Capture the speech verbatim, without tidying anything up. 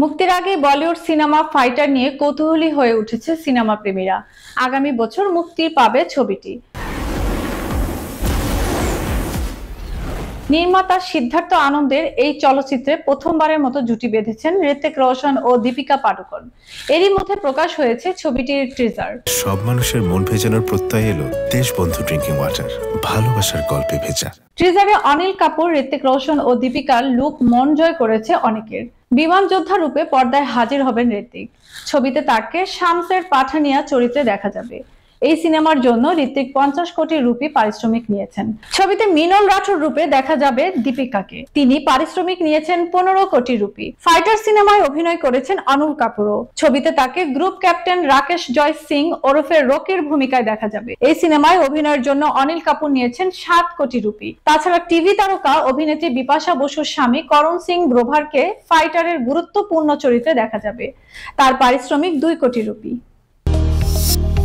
मुक्तिर आगे Bollywood cinema fighter निये कौतूहली होये उठेछे सिनेमा प्रेमीरा। आगामी बछर मुक्ति पाबे छबिटी। निर्माता सिद्धार्थ आनंदेर ए चलचित्रे प्रथमबारेर मतो जुटी बेधेछेन ऋतिक रोशन और दीपिका पाडुकोन। एरই মধ্যে প্রকাশ হয়েছে ছবিটির টিজার। সব মানুষের মন ভেজানোর প্রত্যয় এলো দেশবন্ধু ড্রিংকিং ওয়াটার ভালোবাসার গল্পে ভেজা। টিজারে अनिल कपूर ঋতিক रोशन और दीपिकार लुक मन जय করেছে অনেকের। विमान योद्धा रूपे पर्दाय हाजिर हबेन ऋतिक। छबिते ताके शामसेर पाठानिया चरित्रे देखा जाबे। এই সিনেমার জন্য ঋতিক পঞ্চাশ কোটি রুপি পারিশ্রমিক নিয়েছেন। ছবিতে মিনল রাঠোর রূপে দেখা যাবে দীপিকাকে। তিনি পারিশ্রমিক নিয়েছেন পনেরো কোটি রুপি। ফাইটার সিনেমায় অভিনয় করেছেন অনিল কাপুরও। ছবিতে তাকে গ্রুপ ক্যাপ্টেন রাকেশ জয় সিং ওরফে রকির ভূমিকায় দেখা যাবে। এই সিনেমায় অভিনয়ের জন্য অনিল কাপুর নিয়েছেন সাত কোটি রুপি। তাছাড়া টিভি তারকা অভিনেত্রী বিপাশা বসুর স্বামী করণ সিং গ্রোভারকে ফাইটারের গুরুত্বপূর্ণ চরিত্রে দেখা যাবে। তার পারিশ্রমিক দুই কোটি রুপি।